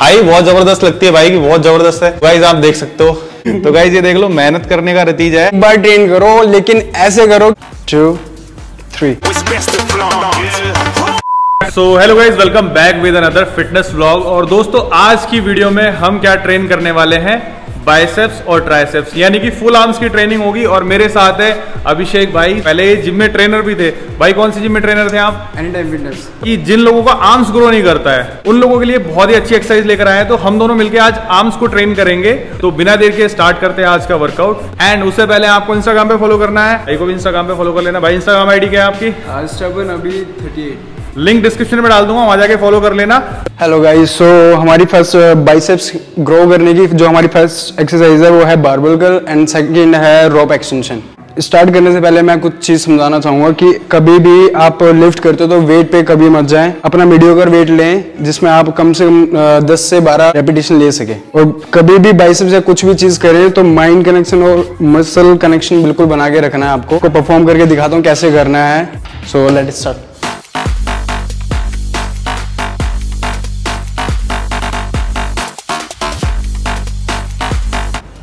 खाई बहुत जबरदस्त लगती है भाई की, बहुत जबरदस्त है गाइज, आप देख सकते हो। तो गाइज ये देख लो, मेहनत करने का नतीजा है। एक बार ट्रेन करो, लेकिन ऐसे करो। 2 3 so hello guys, welcome back with another fitness vlog. और दोस्तों आज की वीडियो में हम क्या ट्रेन करने वाले हैं, बाइसेप्स और ट्राइसेप्स, यानी कि फुल आर्म्स की ट्रेनिंग होगी। और मेरे साथ है अभिषेक भाई, पहले जिम में ट्रेनर भी थे। भाई कौन सी जिम में ट्रेनर थे आप? Anytime fitness. कि जिन लोगों का आर्म्स ग्रो नहीं करता है उन लोगों के लिए बहुत ही अच्छी एक्सरसाइज लेकर आए हैं। तो हम दोनों मिलकर आज आर्म्स को ट्रेन करेंगे। तो बिना देर के स्टार्ट करते हैं आज का वर्कआउट। एंड उससे पहले आपको इंस्टाग्राम पे फॉलो करना है, भाई को भी इंस्टाग्राम पे फॉलो कर लेना। भाई इंस्टाग्राम आईडी क्या है आपकी? Instagram अभी 38, लिंक डिस्क्रिप्शन में डाल दूंगा, वहां जाके फॉलो कर लेना। हेलो गाइस, सो हमारी फर्स्ट बाइसेप्स ग्रो करने की जो हमारी फर्स्ट एक्सरसाइज है वो है बारबेल कर्ल एंड सेकंड है रोप एक्सटेंशन। स्टार्ट करने से पहले मैं कुछ चीज समझाना चाहूंगा कि कभी भी आप लिफ्ट करते हो तो वेट पे कभी मत जाएं, अपना मीडियोकर वेट लें जिसमें आप कम से कम 10 से 12 रेपिटेशन ले सके। और कभी भी बाइसेप्स या कुछ भी चीज करें तो माइंड कनेक्शन और मसल कनेक्शन बिल्कुल बना के रखना है। आपको परफॉर्म करके दिखाता हूँ कैसे करना है। So let start.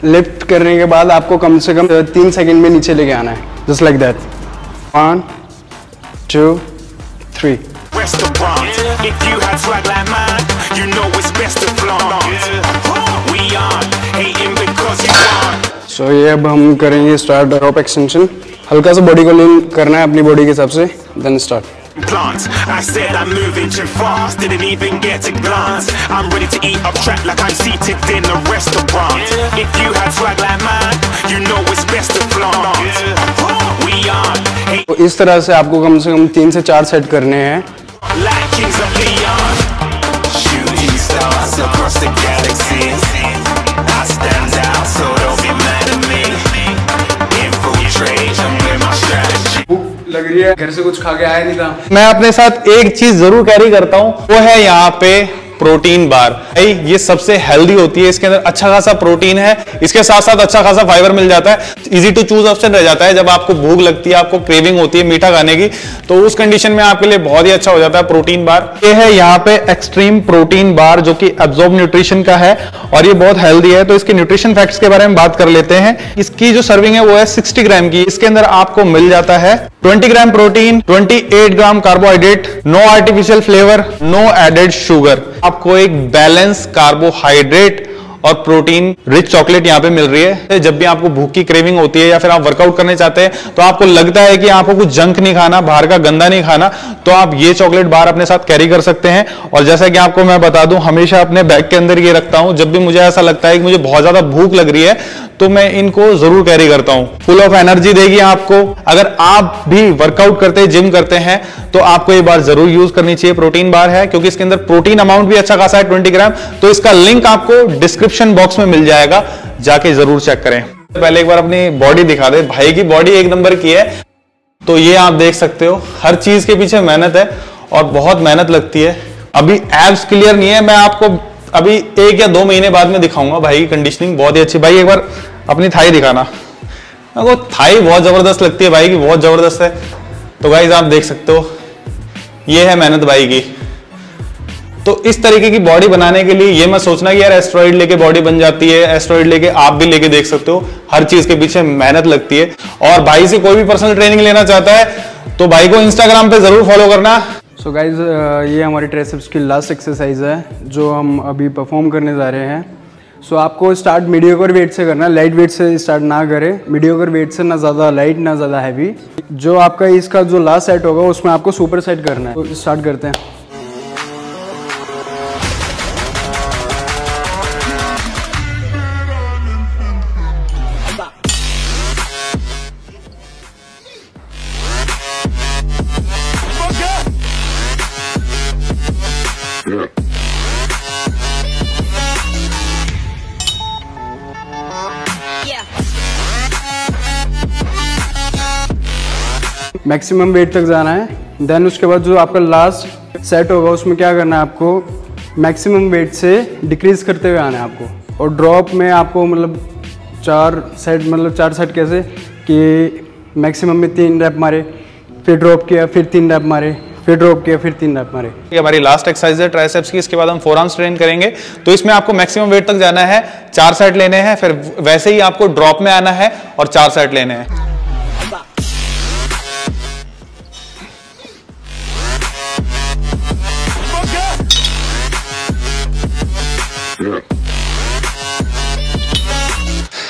लिफ्ट करने के बाद आपको कम से कम 3 सेकंड में नीचे लेके आना है, जस्ट लाइक दैट। 1 2 3। सो ये अब हम करेंगे स्टार्ट रोप एक्सटेंशन। हल्का सा बॉडी को लीन करना है अपनी बॉडी के हिसाब से, then start. Plants. I said I'm moving too fast, didn't even get a glance. I'm ready to eat up track like I'm seated in a restaurant. If you had swag like mine, you know it's best to flaunt. We are. तो इस तरह से आपको कम से कम 3 से 4 set करने हैं। Like kings of Leon, shooting stars across the galaxy. I stand out, so don't be mad at me. Infiltrate, I'm with my strategy. लग रही है घर से कुछ खा के आया नहीं था। मैं अपने साथ एक चीज जरूर कैरी करता हूँ, वो है यहाँ पे प्रोटीन बार। ये सबसे हेल्दी होती है, इसके अंदर अच्छा खासा प्रोटीन है, इसके साथ साथ अच्छा खासा फाइबर मिल जाता है। इजी टू चूज ऑप्शन रह जाता है। जब आपको भूख लगती है, आपको क्रेविंग होती है मीठा खाने की, तो उस कंडीशन में आपके लिए बहुत ही अच्छा हो जाता है प्रोटीन बार। ये है यहाँ पे एक्सट्रीम प्रोटीन बार जो कि एब्जॉर्ब न्यूट्रिशन का है और ये बहुत हेल्दी है। तो इसके न्यूट्रिशन फैक्ट्स के बारे में बात कर लेते हैं। इसकी जो सर्विंग है वो है 60 ग्राम की। इसके अंदर आपको मिल जाता है 20 gram protein, 28 gram carbohydrate, no artificial flavour, no added sugar. आपको एक बैलेंस कार्बोहाइड्रेट और प्रोटीन रिच चॉकलेट यहाँ पे मिल रही है। जब भी आपको भूख की क्रेविंग होती है या फिर आप वर्कआउट करने चाहते हैं तो आपको लगता है कि आपको कुछ जंक नहीं खाना, बाहर का गंदा नहीं खाना, तो आप ये चॉकलेट बार अपने साथ कैरी कर सकते हैं। और जैसा कि आपको मैं बता दूं, हमेशा अपने बैग के अंदर ये रखता हूं। जब भी मुझे ऐसा लगता है कि मुझे बहुत ज्यादा भूख लग रही है तो मैं इनको जरूर कैरी करता हूँ। फुल ऑफ एनर्जी देगी आपको। अगर आप भी वर्कआउट करते हैं, जिम करते हैं, तो आपको ये बार जरूर यूज करनी चाहिए। प्रोटीन बार है क्योंकि इसके अंदर प्रोटीन अमाउंट भी अच्छा खासा है 20 ग्राम। तो इसका लिंक आपको डिस्क्रिप्शन बॉक्स में मिल जाएगा, जाके जरूर चेक करें। पहले एक बार अपनी बॉडी दिखा दे, भाई की बॉडी एक नंबर की है। तो ये आप देख सकते हो, हर चीज के पीछे मेहनत है और बहुत मेहनत लगती है। अभी एब्स क्लियर नहीं है, मैं आपको अभी 1 या 2 महीने बाद में दिखाऊंगा। भाई की कंडीशनिंग बहुत ही अच्छी। भाई एक बार अपनी थाई दिखाना, वो थाई बहुत जबरदस्त लगती है भाई की, बहुत जबरदस्त है। तो गाइज आप देख सकते हो, ये है मेहनत भाई की। तो इस तरीके की बॉडी बनाने के लिए ये मत सोचना कि यार एस्टेरॉइड लेके बॉडी बन जाती है। एस्टेरॉइड लेके आप भी लेके देख सकते हो, हर चीज के पीछे मेहनत लगती है। और भाई से कोई भी पर्सनल ट्रेनिंग लेना चाहता है तो भाई को इंस्टाग्राम पे जरूर फॉलो करना। सो गाइज ये हमारी ट्राइसेप्स की लास्ट एक्सरसाइज है जो हम अभी परफॉर्म करने जा रहे हैं। सो आपको स्टार्ट मीडियोकर वेट से करना, लाइट वेट से स्टार्ट ना करें। मीडियोकर वेट से ना ज़्यादा लाइट ना ज़्यादा हैवी। जो आपका इसका जो लास्ट सेट होगा उसमें आपको सुपर सेट करना है। तो स्टार्ट करते हैं। मैक्सिमम वेट तक जाना है। देन उसके बाद जो आपका लास्ट सेट होगा उसमें क्या करना है, आपको मैक्सिमम वेट से डिक्रीज करते हुए आना है आपको। और ड्रॉप में आपको मतलब 4 सेट कैसे कि मैक्सिमम में 3 रैप मारे, फिर ड्रॉप किया, फिर 3 रैप मारे, फिर ड्रॉप किया, फिर 3 रैप मारे। ये हमारी लास्ट एक्सरसाइज है ट्राइसेप्स की, इसके बाद हम फोरआर्म्स ट्रेन करेंगे। तो इसमें आपको मैक्सिमम वेट तक जाना है, 4 सेट लेने हैं, फिर वैसे ही आपको ड्रॉप में आना है और 4 सेट लेने हैं।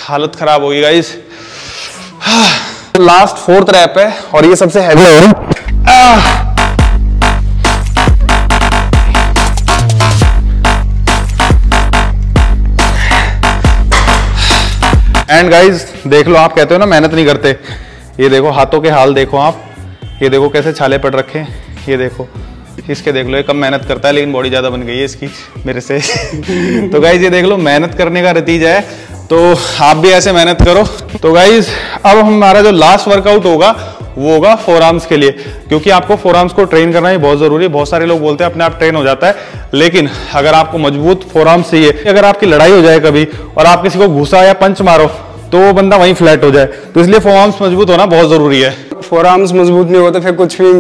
हालत खराब होगी गाइस। लास्ट 4th रैप है और ये सबसे हैवी है। एंड गाइज देख लो, आप कहते हो ना मेहनत नहीं करते, ये देखो हाथों के हाल देखो आप, ये देखो कैसे छाले पड़ रखे, ये देखो इसके देख लो, ये कम मेहनत करता है लेकिन बॉडी ज़्यादा बन गई है इसकी मेरे से। तो गाइज ये देख लो, मेहनत करने का नतीजा है, तो आप भी ऐसे मेहनत करो। तो गाइज अब हमारा जो लास्ट वर्कआउट होगा वो होगा फोरआर्म्स के लिए, क्योंकि आपको फोरआर्म्स को ट्रेन करना ही बहुत ज़रूरी है। बहुत सारे लोग बोलते हैं अपने आप ट्रेन हो जाता है, लेकिन अगर आपको मजबूत फोरआर्म्स चाहिए, अगर आपकी लड़ाई हो जाए कभी और आप किसी को घुसा या पंच मारो तो वो बंदा वहीं फ्लैट हो जाए, तो इसलिए फोरआर्म्स मजबूत होना बहुत ज़रूरी है। फोरआर्म्स मजबूत नहीं होते फिर कुछ भी,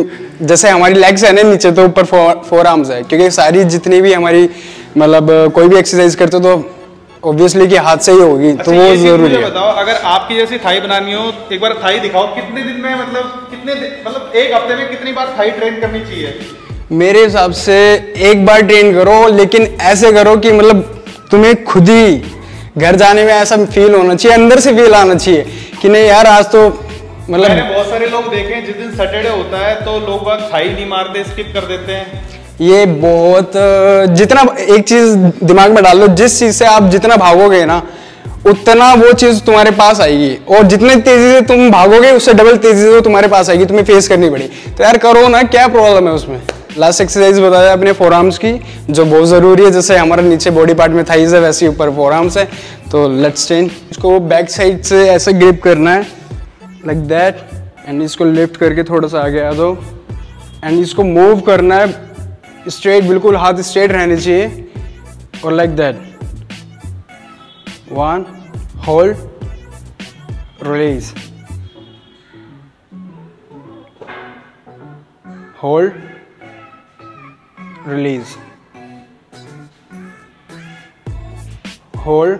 जैसे हमारी लेग्स है ना नीचे, तो ऊपर फोरआर्म्स है, क्योंकि सारी जितनी भी हमारी मतलब कोई भी एक्सरसाइज करते हो तो ऑब्वियसली कि हाथ से ही होगी। अच्छा, तो वो जरूरी है। बताओ अगर आपकी जैसी थाई बनानी हो, एक बार थाई दिखाओ कितने दिन में, मतलब कितने मतलब एक हफ्ते में कितनी बार थाई ट्रेन करनी चाहिए? मेरे हिसाब से एक बार ट्रेन करो, लेकिन ऐसे करो कि मतलब तुम्हें खुद ही घर जाने में ऐसा फील होना चाहिए, अंदर से फील आना चाहिए कि नहीं यार आज तो मतलब। मैंने बहुत सारे लोग देखे जिस दिन सैटरडे होता है तो लोग थाई नहीं मारते, स्किप कर देते हैं। ये बहुत जितना एक चीज दिमाग में डाल लो, जिस चीज से आप जितना भागोगे ना उतना वो चीज तुम्हारे पास आएगी, और जितने तेजी से तुम भागोगे उससे डबल तेजी से वो तुम्हारे पास आएगी, तुम्हें फेस करनी पड़ी। तो यार करो ना, क्या प्रॉब्लम है उसमें। लास्ट एक्सरसाइज बताया अपने फोरआर्म्स की, जो बहुत जरूरी है। जैसे हमारे नीचे बॉडी पार्ट में थाइज है, वैसे ऊपर फोरआर्म्स है। तो लेट्स चेंज, इसको बैक साइड से ऐसे ग्रिप करना है लाइक दैट, एंड इसको लिफ्ट करके थोड़ा सा आगे आ दो, एंड इसको मूव करना है स्ट्रेट, बिल्कुल हाथ स्ट्रेट रहने चाहिए, और like that 1 hold release, hold release, hold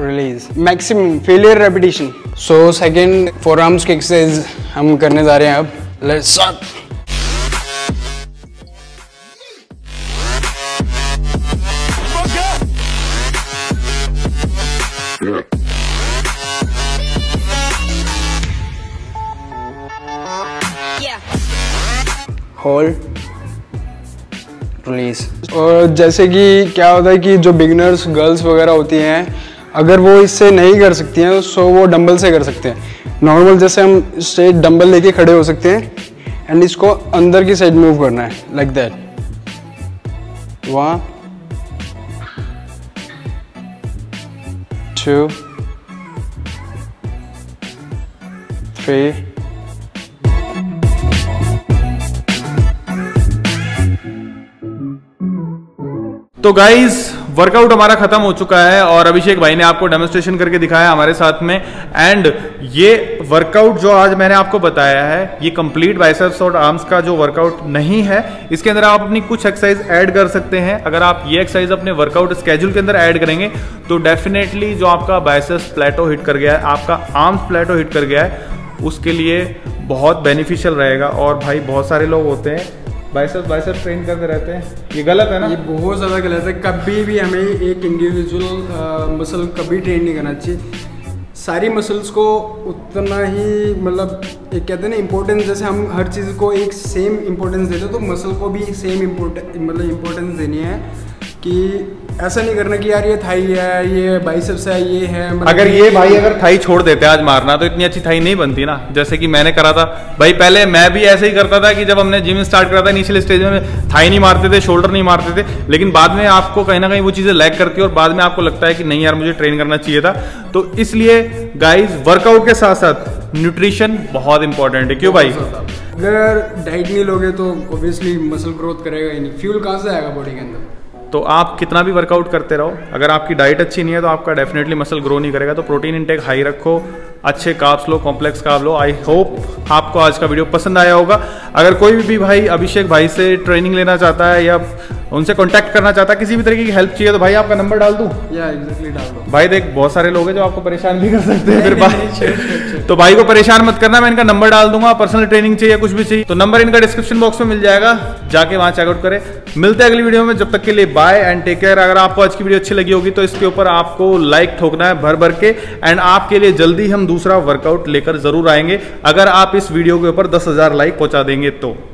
release, maximum failure repetition. So second forearms की एक्सरसाइज हम करने जा रहे हैं अब। Let's start. Hold release. और जैसे कि क्या होता है कि जो बिगिनर्स गर्ल्स वगैरह होती हैं, अगर वो इससे नहीं कर सकती हैं तो वो डंबल से कर सकते हैं। नॉर्मल जैसे हम स्ट्रेट डंबल लेके खड़े हो सकते हैं, एंड इसको अंदर की साइड मूव करना है लाइक दैट 1 2 3। तो गाइज वर्कआउट हमारा खत्म हो चुका है और अभिषेक भाई ने आपको डेमोन्स्ट्रेशन करके दिखाया हमारे साथ में। एंड ये वर्कआउट जो आज मैंने आपको बताया है, ये कंप्लीट बाइसेप्स और आर्म्स का जो वर्कआउट नहीं है, इसके अंदर आप अपनी कुछ एक्सरसाइज ऐड कर सकते हैं। अगर आप ये एक्सरसाइज अपने वर्कआउट स्केड्यूल के अंदर ऐड करेंगे तो डेफिनेटली जो आपका बाइसेप्स प्लेटो हिट कर गया है, आपका आर्म्स प्लेटो हिट कर गया है, उसके लिए बहुत बेनिफिशियल रहेगा। और भाई बहुत सारे लोग होते हैं बाइसेप्स ट्रेन करते रहते हैं, ये गलत है ना, ये बहुत ज़्यादा गलत है। कभी भी हमें एक इंडिविजुअल मसल कभी ट्रेन नहीं करना चाहिए। सारी मसल्स को उतना ही मतलब एक कहते हैं ना इम्पोर्टेंस, जैसे हम हर चीज़ को एक सेम इम्पोर्टेंस देते हैं तो मसल को भी सेम इम्पोर्टेंस देनी है। कि ऐसा नहीं करना कि यार ये थाई है, ये बाइसेप्स है, ये है मतलब। अगर ये भाई अगर थाई छोड़ देते आज मारना तो इतनी अच्छी थाई नहीं बनती ना, जैसे कि मैंने करा था भाई। पहले मैं भी ऐसे ही करता था कि जब हमने जिम स्टार्ट करा था इनिशियल स्टेज में थाई नहीं मारते थे, शोल्डर नहीं मारते थे, लेकिन बाद में आपको कहीं ना कहीं वो चीज़ें लैग करती है और बाद में आपको लगता है कि नहीं यार मुझे ट्रेन करना चाहिए था। तो इसलिए गाइज वर्कआउट के साथ साथ न्यूट्रिशन बहुत इंपॉर्टेंट है। क्यों भाई, अगर डाइट नहीं लोगे तो ऑब्वियसली मसल ग्रोथ करेगा ही नहीं, फ्यूल कहाँ से आएगा बॉडी के अंदर। तो आप कितना भी वर्कआउट करते रहो, अगर आपकी डाइट अच्छी नहीं है तो आपका डेफिनेटली मसल ग्रो नहीं करेगा। तो प्रोटीन इंटेक हाई रखो, अच्छे कार्ब्स लो, कॉम्प्लेक्स कार्ब लो। आई होप आपको आज का वीडियो पसंद आया होगा। अगर कोई भी भाई अभिषेक भाई से ट्रेनिंग लेना चाहता है या उनसे कॉन्टैक्ट करना चाहता है, किसी भी तरीके की हेल्प चाहिए, तो भाई आपका नंबर डाल दूँ? या एग्जैक्टली डाल दो भाई। देख बहुत सारे लोग हैं जो आपको परेशान भी कर सकते हैं, फिर बात तो भाई को परेशान मत करना, मैं इनका नंबर डाल दूंगा। पर्सनल ट्रेनिंग चाहिए, कुछ भी चाहिए, तो नंबर इनका डिस्क्रिप्शन बॉक्स में मिल जाएगा, जाके वहाँ चेकआउट करें। मिलते हैं अगली वीडियो में, जब तक के लिए बाय एंड टेक केयर। अगर आपको आज की वीडियो अच्छी लगी होगी तो इसके ऊपर आपको लाइक ठोकना है भर भर के, एंड आपके लिए जल्दी हम दूसरा वर्कआउट लेकर जरूर आएंगे, अगर आप इस वीडियो के ऊपर 10,000 लाइक पहुंचा देंगे तो।